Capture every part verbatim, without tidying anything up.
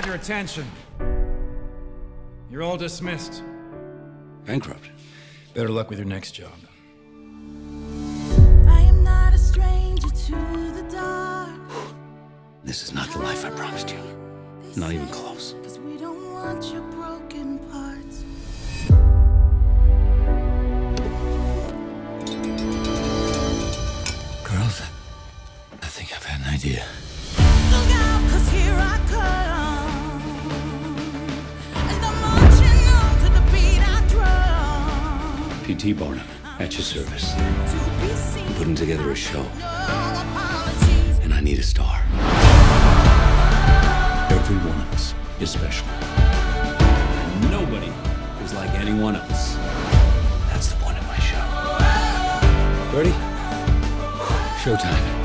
had your attention. You're all dismissed. Bankrupt. Better luck with your next job. I am not a stranger to the dark. This is not the life I promised you. Not even close. Because we don't want your broken parts. Girls, I think I've had an idea. Look out, because here I come. And I'm marching on to the beat I drum. P T Barnum, at your service. I'm putting together a show. And I need a star. Every one of us is special. And nobody is like anyone else. That's the point of my show. Ready? Showtime.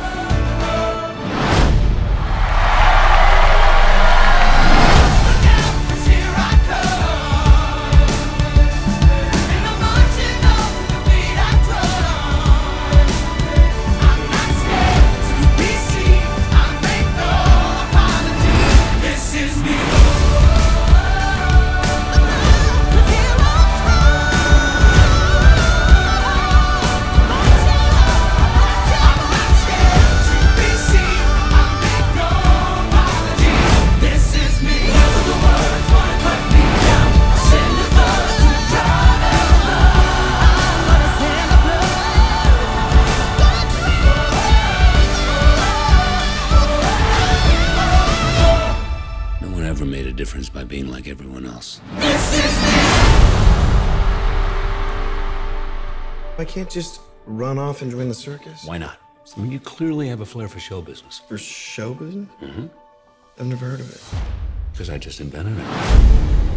Look out, 'cause here I come. And I'm marching on to the beat I drum. I'm not scared to be seen. I make no apology. This is me. Never made a difference by being like everyone else. This is it. I can't just run off and join the circus. Why not? I mean, you clearly have a flair for show business. For show business? Mm-hmm. I've never heard of it. Because I just invented it.